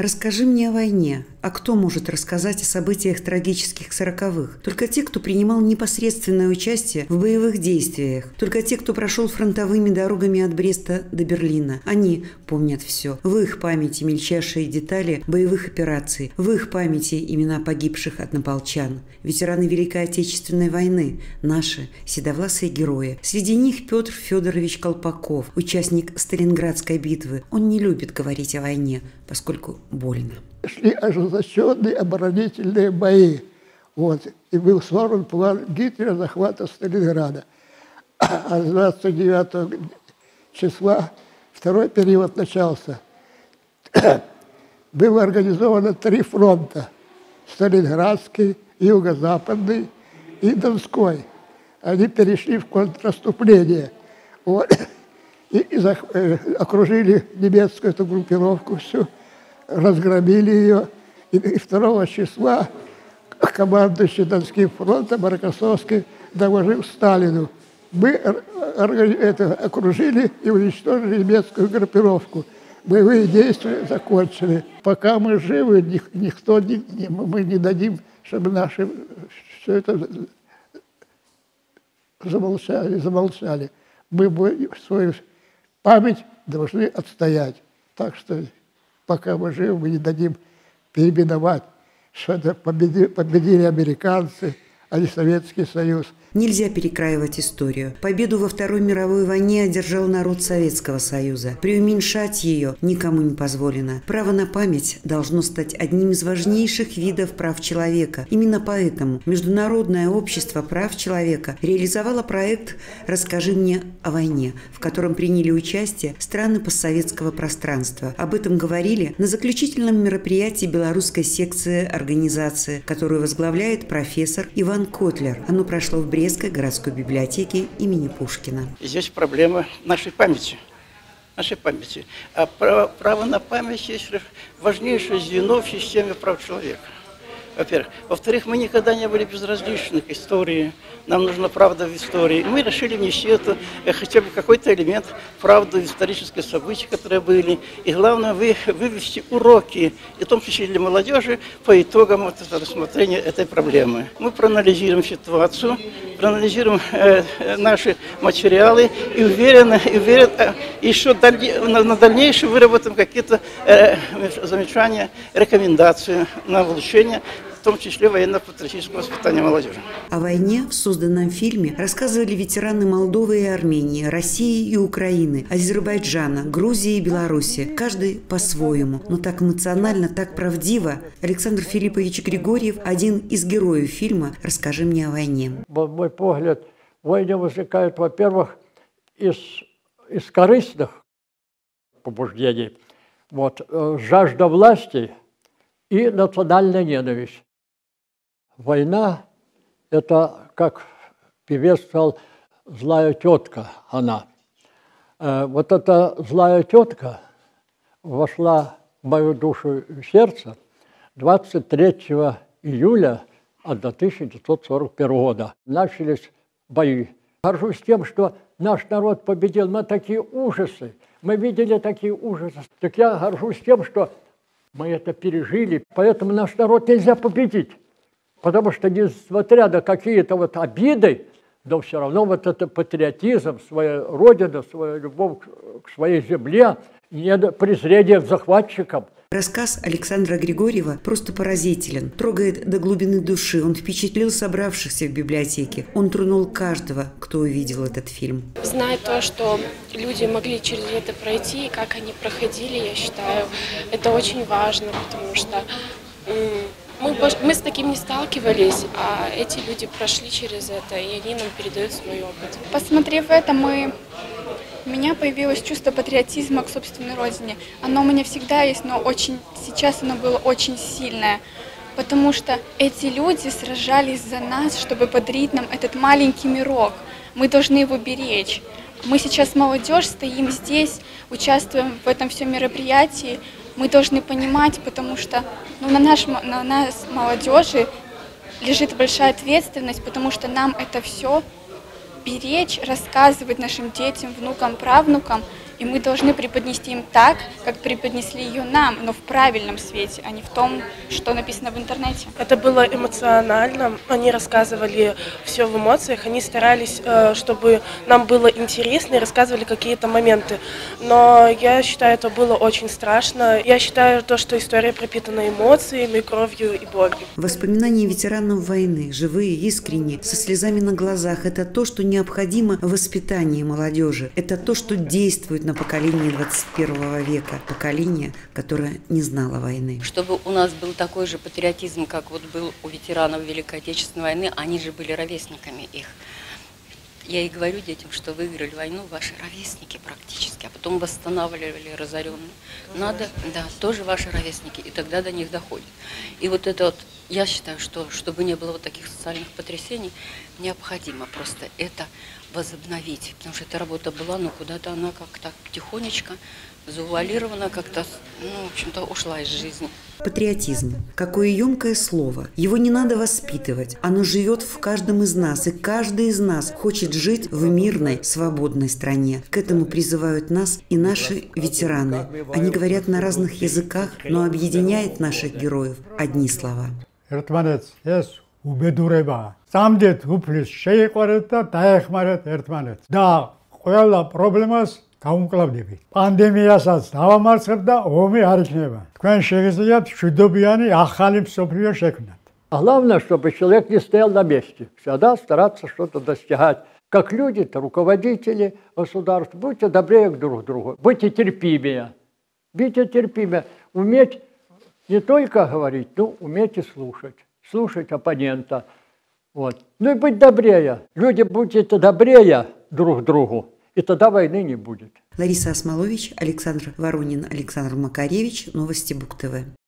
Расскажи мне о войне. А кто может рассказать о событиях трагических 40-х? Только те, кто принимал непосредственное участие в боевых действиях. Только те, кто прошел фронтовыми дорогами от Бреста до Берлина. Они помнят все. В их памяти мельчайшие детали боевых операций. В их памяти имена погибших однополчан. Ветераны Великой Отечественной войны. Наши седовласые герои. Среди них Петр Федорович Колпаков, участник Сталинградской битвы. Он не любит говорить о войне, поскольку больно. Шли ожесточенные оборонительные бои. Вот. И был сформирован план Гитлера захвата Сталинграда. А 29 числа второй период начался. Было организовано 3 фронта. Сталинградский, Юго-Западный и Донской. Они перешли в контрнаступление. Вот. И окружили немецкую эту группировку всю. Разгромили ее, и 2 числа командующий Донским фронтом Рокоссовский доложил Сталину: мы окружили и уничтожили немецкую группировку, боевые действия закончены, пока мы живы, мы не дадим, чтобы наши все это замолчали. Мы свою память должны отстоять, так что пока мы живы, мы не дадим переименовать, что это победили американцы, а не Советский Союз. Нельзя перекраивать историю. Победу во Второй мировой войне одержал народ Советского Союза. Преуменьшать ее никому не позволено. Право на память должно стать одним из важнейших видов прав человека. Именно поэтому Международное общество прав человека реализовало проект «Расскажи мне о войне», в котором приняли участие страны постсоветского пространства. Об этом говорили на заключительном мероприятии белорусской секции организации, которую возглавляет профессор Иван Котлер. Оно прошло в Брестской городской библиотеки имени Пушкина. Здесь проблема нашей памяти. А право на память есть важнейшее звено в системе прав человека. Во-первых. Во-вторых, мы никогда не были безразличны к истории. Нам нужна правда в истории. И мы решили внести это, хотя бы какой-то элемент правды в исторические события, которые были. И главное, вывести уроки, и в том числе для молодежи, по итогам вот рассмотрения этой проблемы. Мы проанализируем ситуацию, проанализируем наши материалы и уверены, еще на дальнейшем выработаем какие-то замечания, рекомендации на улучшение, в том числе военно-патриотического воспитания молодежи. О войне в созданном фильме рассказывали ветераны Молдовы и Армении, России и Украины, Азербайджана, Грузии и Беларуси. Каждый по-своему, но так эмоционально, так правдиво. Александр Филиппович Григорьев – один из героев фильма «Расскажи мне о войне». Мой погляд, войны возникают, во-первых, из корыстных побуждений. Вот, жажда власти и национальная ненависть. Война – это, как певец сказал, злая тетка она. Вот эта злая тетка вошла в мою душу и сердце 23 июля 1941 года. Начались бои. Горжусь тем, что наш народ победил. Мы такие ужасы. Мы видели такие ужасы. Так я горжусь тем, что мы это пережили. Поэтому наш народ нельзя победить. Потому что, несмотря на какие-то вот обиды, но все равно вот это патриотизм, своя родина, своя любовь к своей земле, не презрение к захватчикам. Рассказ Александра Григорьева просто поразителен, трогает до глубины души. Он впечатлил собравшихся в библиотеке. Он тронул каждого, кто увидел этот фильм. Зная то, что люди могли через это пройти, и как они проходили, я считаю, это очень важно, потому что мы с таким не сталкивались, а эти люди прошли через это, и они нам передают свой опыт. Посмотрев это, у меня появилось чувство патриотизма к собственной родине. Оно у меня всегда есть, но сейчас оно было очень сильное. Потому что эти люди сражались за нас, чтобы подарить нам этот маленький мирок. Мы должны его беречь. Мы сейчас, молодежь, стоим здесь, участвуем в этом всем мероприятии. Мы должны понимать, потому что на нас, молодежи, лежит большая ответственность, потому что нам это все беречь, рассказывать нашим детям, внукам, правнукам. И мы должны преподнести им так, как преподнесли ее нам, но в правильном свете, а не в том, что написано в интернете. Это было эмоционально, они рассказывали все в эмоциях, они старались, чтобы нам было интересно и рассказывали какие-то моменты. Но я считаю, это было очень страшно. Я считаю, то, что история пропитана эмоциями, кровью и болью. Воспоминания ветеранов войны, живые, искренние, со слезами на глазах, это то, что необходимо в воспитании молодежи. Это то, что действует на поколение 21 века, поколение, которое не знало войны. Чтобы у нас был такой же патриотизм, как вот был у ветеранов Великой Отечественной войны, они же были ровесниками их. Я и говорю детям, что выиграли войну ваши ровесники практически, а потом восстанавливали разоренные. Надо, да, тоже ваши ровесники, и тогда до них доходит. И вот это вот, я считаю, что чтобы не было вот таких социальных потрясений, необходимо просто это возобновить, потому что эта работа была, но куда-то она как-то тихонечко заувалирована, как-то, ну, в общем-то, ушла из жизни. Патриотизм. Какое емкое слово. Его не надо воспитывать. Оно живет в каждом из нас, и каждый из нас хочет жить в мирной, свободной стране. К этому призывают нас и наши ветераны. Они говорят на разных языках, но объединяет наших героев одни слова. Каунклавдеби. Пандемия сад, нава марсерда, оми аричнева. Ткань шевизият, чудобияни, ахалим соприо шекнат. А главное, чтобы человек не стоял на месте. Всегда стараться что-то достигать. Как люди-то, руководители государств, будьте добрее друг к другу. Будьте терпимее. Будьте терпимее. Уметь не только говорить, но уметь и слушать. Слушать оппонента. Вот. Ну и быть добрее. Люди, будьте добрее друг к другу. И тогда войны не будет. Лариса Осмолович, Александр Воронин, Александр Макаревич. Новости БукТВ.